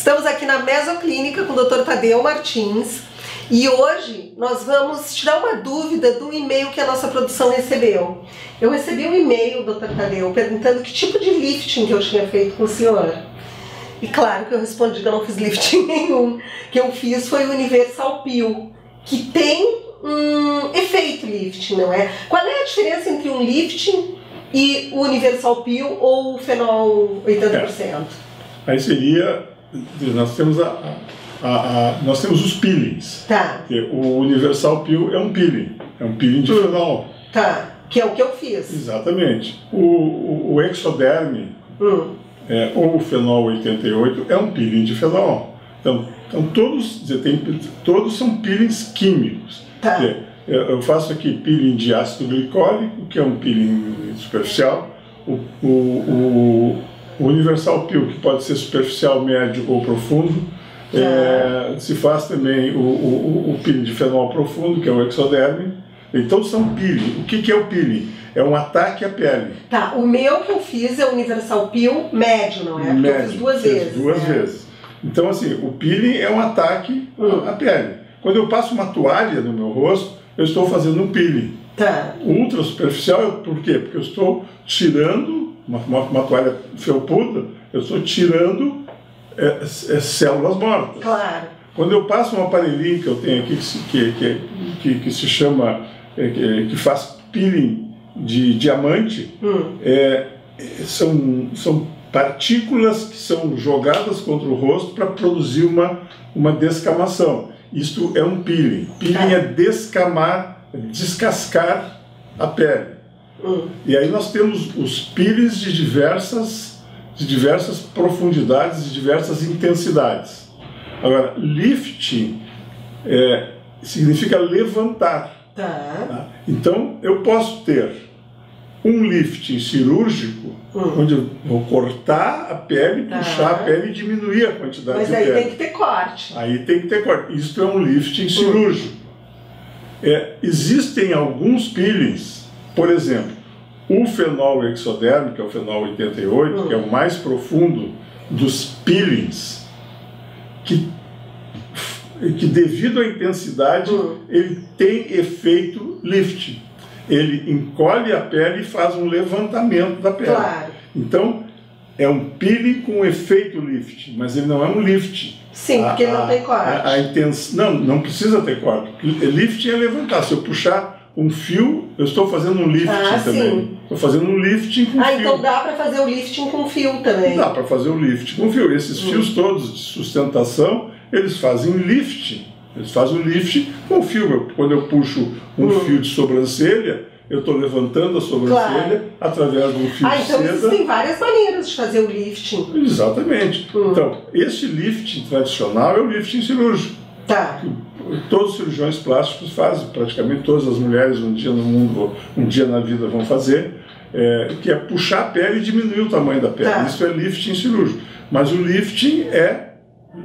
Estamos aqui na Mesoclínica com o Dr. Tadeu Martins e hoje nós vamos tirar uma dúvida do e-mail que a nossa produção recebeu. Eu recebi um e-mail, Dr. Tadeu, perguntando que tipo de lifting que eu tinha feito com o senhor. E claro que eu respondi que eu não fiz lifting nenhum. O que eu fiz foi o Universal Peel, que tem um efeito lifting, não é? Qual é a diferença entre um lifting e o Universal Peel ou o Fenol 80%? Aí seria... Nós temos os peelings. Tá. O Universal Peel é um peeling de fenol. Tá, que é o que eu fiz. Exatamente. O exoderme, ou o Fenol 88, é um peeling de fenol. Então todos são peelings químicos. Tá. Eu faço aqui peeling de ácido glicólico, que é um peeling superficial. O Universal Peel, que pode ser superficial, médio ou profundo. Se faz também o peeling de fenol profundo, que é o exoderme. Então são peeling. O que é o peeling? É um ataque à pele. Tá, o meu que eu fiz é o Universal Peel médio, não é? Médio, eu fiz duas vezes. Então assim, o peeling é um ataque à pele. Quando eu passo uma toalha no meu rosto, eu estou fazendo um peeling. Tá. Ultra superficial, por quê? Porque eu estou tirando uma toalha felpuda, eu estou tirando células mortas. Claro. Quando eu passo um aparelhinho que eu tenho aqui que se chama, que faz peeling de diamante, são partículas que são jogadas contra o rosto para produzir uma descamação. Isto é um peeling. Peeling é descamar, descascar a pele. E aí nós temos os peelings de diversas profundidades, de diversas intensidades. Agora, lifting significa levantar. Tá? Então, eu posso ter um lifting cirúrgico, onde eu vou cortar a pele, puxar a pele e diminuir a quantidade de pele. Mas aí tem que ter corte. Aí tem que ter corte. Isto é um lifting cirúrgico. Existem alguns peelings, por exemplo, o fenol exoderme, que é o fenol 88, que é o mais profundo dos peelings, que devido à intensidade, ele tem efeito lifting. Ele encolhe a pele e faz um levantamento da pele. Claro. Então, é um peeling com efeito lift, mas ele não é um lift. Sim, porque ele não tem corte. Não precisa ter corte. Lift é levantar. Se eu puxar um fio, eu estou fazendo um lifting também. Sim. Estou fazendo um lifting com fio. Ah, então dá para fazer o lifting com fio também. Dá para fazer o lifting com fio. Esses fios todos de sustentação, eles fazem lifting. Eles fazem o lift com o fio. Quando eu puxo um fio de sobrancelha, eu estou levantando a sobrancelha através de um fio de seda. Ah, então existem várias maneiras de fazer o lifting. Exatamente. Então, este lifting tradicional é o lifting cirúrgico. Tá. Todos os cirurgiões plásticos fazem, praticamente todas as mulheres um dia no mundo, um dia na vida vão fazer, que é puxar a pele e diminuir o tamanho da pele. Tá. Isso é lifting cirúrgico. Mas o lifting é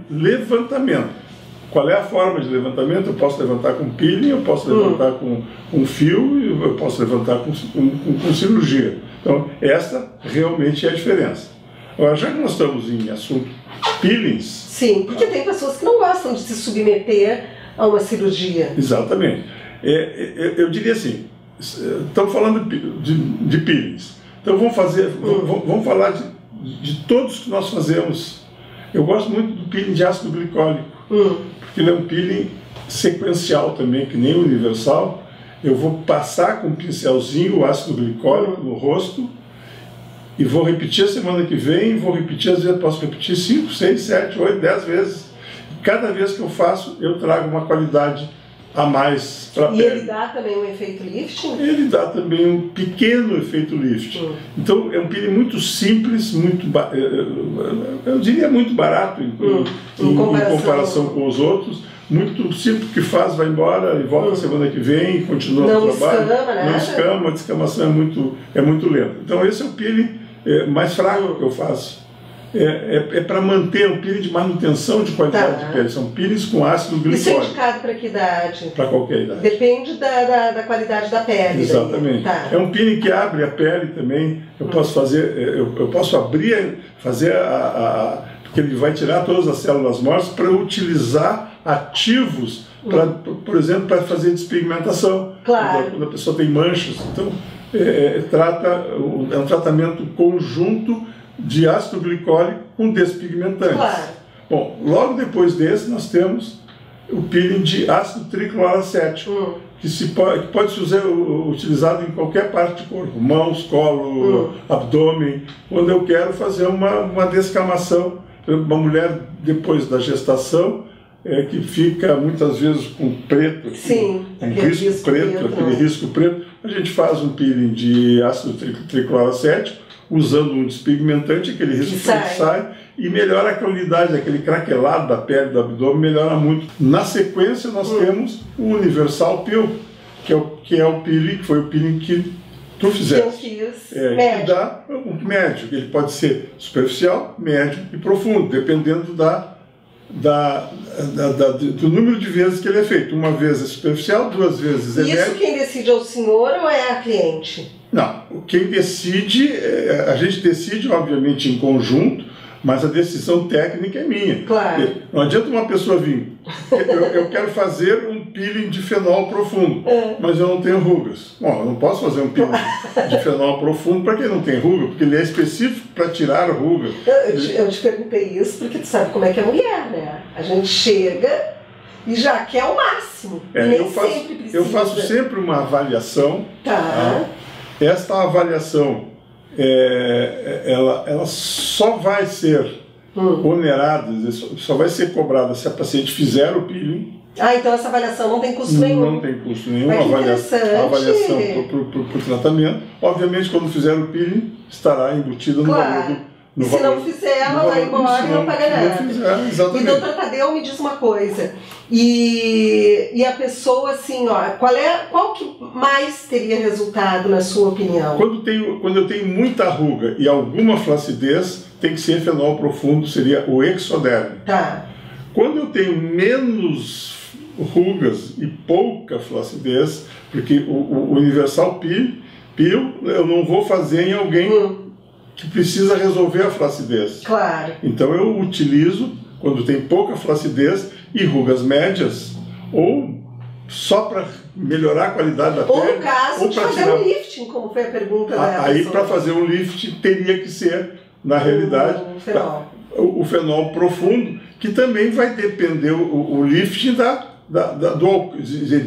levantamento. Qual é a forma de levantamento? Eu posso levantar com peeling, eu posso levantar com fio, eu posso levantar com cirurgia. Então, essa realmente é a diferença. Agora, já que nós estamos em assunto peelings... Sim, porque tem pessoas que não gostam de se submeter a uma cirurgia. Exatamente. Eu diria assim, estamos falando de peelings. Então, vamos falar de todos que nós fazemos. Eu gosto muito do peeling de ácido glicólico. Porque ele é um peeling sequencial também, que nem o Universal. Eu vou passar com um pincelzinho o ácido glicólico no rosto e vou repetir a semana que vem, vou repetir, às vezes posso repetir 5, 6, 7, 8, 10 vezes. E cada vez que eu faço, eu trago uma qualidade a mais para a pele. E ele dá também um efeito lifting? Ele dá também um pequeno efeito lifting. Então é um peeling muito simples, muito eu diria muito barato em comparação com os outros. Muito simples, que faz, vai embora e volta semana que vem, continua o trabalho. Não escama, a descamação é muito lenta. Então esse é o peeling mais fraco que eu faço. É para manter um peeling de manutenção de qualidade de pele. São peelings com ácido glicólico. Isso é indicado para que idade? Para qualquer idade. Depende da qualidade da pele. Exatamente. Tá. É um peeling que abre a pele também. Eu posso abrir, fazer que ele vai tirar todas as células mortas para utilizar ativos, pra, por exemplo, para fazer despigmentação. Claro. Quando a pessoa tem manchas. Então, é um tratamento conjunto de ácido glicólico com despigmentantes. Claro. Bom, logo depois desse, nós temos o peeling de ácido tricloroacético, que pode ser utilizado em qualquer parte do corpo, mãos, colo, abdômen, quando eu quero fazer uma descamação. Uma mulher, depois da gestação, que fica muitas vezes com preto, aquele risco preto, a gente faz um peeling de ácido tricloroacético, usando um despigmentante, aquele risco sai e melhora a claridade, aquele craquelado da pele do abdômen, melhora muito. Na sequência nós temos o Universal Peel, que é o peeling, que foi o peeling que tu fizeste. Eu fiz. Que dá um médio, ele pode ser superficial, médio e profundo, dependendo do número de vezes que ele é feito. Uma vez é superficial, duas vezes é médio. Isso quem decide é o senhor ou é a cliente? Não, quem decide, a gente decide obviamente em conjunto, mas a decisão técnica é minha. Claro. Não adianta uma pessoa vir, eu quero fazer um peeling de fenol profundo, mas eu não tenho rugas. Bom, eu não posso fazer um peeling de fenol profundo para quem não tem ruga, porque ele é específico para tirar ruga. Eu te perguntei isso porque tu sabe como é que é mulher, né? A gente chega e já quer o máximo, eu faço sempre uma avaliação. Tá. Esta avaliação, ela só vai ser onerada, só vai ser cobrada se a paciente fizer o peeling. Ah, então essa avaliação não tem custo nenhum? Não tem custo nenhum, a avaliação para o tratamento. Obviamente, quando fizer o peeling, estará embutida no valor do... Se não fizer, ela vai embora e não paga nada. E doutor Tadeu, me diz uma coisa, e a pessoa assim, ó, qual que mais teria resultado na sua opinião? Quando eu tenho muita ruga e alguma flacidez, tem que ser fenol profundo, seria o exoderme. Tá. Quando eu tenho menos rugas e pouca flacidez, porque o Universal Peel eu não vou fazer em alguém... que precisa resolver a flacidez. Claro. Então eu utilizo quando tem pouca flacidez e rugas médias, ou só para melhorar a qualidade da pele. Ou no caso de fazer um lifting, como foi a pergunta da pessoa. Aí para fazer um lifting teria que ser, na realidade, o fenol profundo, que também vai depender o lifting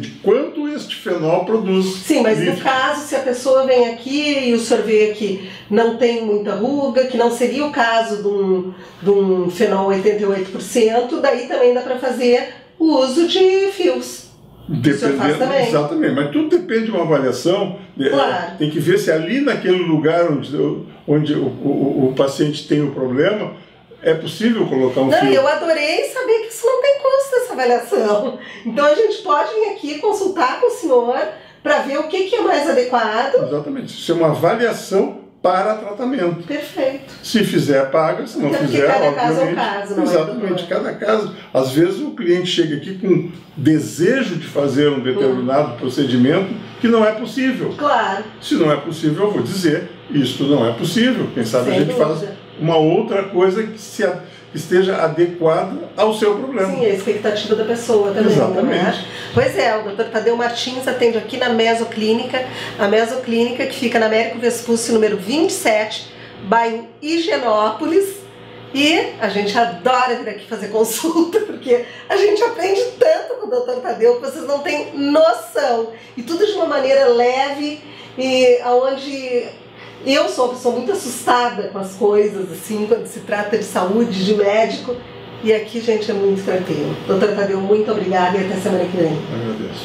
de quanto este fenol produz. Sim, mas no caso, se a pessoa vem aqui e o senhor vê que não tem muita ruga, que não seria o caso de um fenol 88%, daí também dá para fazer o uso de fios. Exatamente, mas tudo depende de uma avaliação. Claro. Tem que ver se ali naquele lugar onde o paciente tem o problema, é possível colocar um fio. Não, eu adorei saber que isso não tem custo, essa avaliação. Então a gente pode vir aqui consultar com o senhor para ver o que é mais adequado. Exatamente. Isso é uma avaliação para tratamento. Perfeito. Se fizer, paga. Se não fizer, obviamente. Cada caso é um caso, não é? Exatamente. Cada caso. Às vezes o cliente chega aqui com desejo de fazer um determinado procedimento que não é possível. Claro. Se não é possível, eu vou dizer, isto não é possível. Quem sabe a gente faz uma outra coisa que esteja adequada ao seu problema. Sim, a expectativa da pessoa também. Exatamente. Né? Pois é, o Dr. Tadeu Martins atende aqui na Mesoclínica, a Mesoclínica que fica na Américo Vespúcio, número 27, bairro Higienópolis. E a gente adora vir aqui fazer consulta, porque a gente aprende tanto com o Dr. Tadeu que vocês não têm noção. E tudo de uma maneira leve e onde... Eu sou uma pessoa muito assustada com as coisas, assim, quando se trata de saúde, de médico. E aqui, gente, é muito tranquilo. Doutor Tadeu, muito obrigada e até semana que vem. Ai, meu Deus.